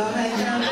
go ahead now.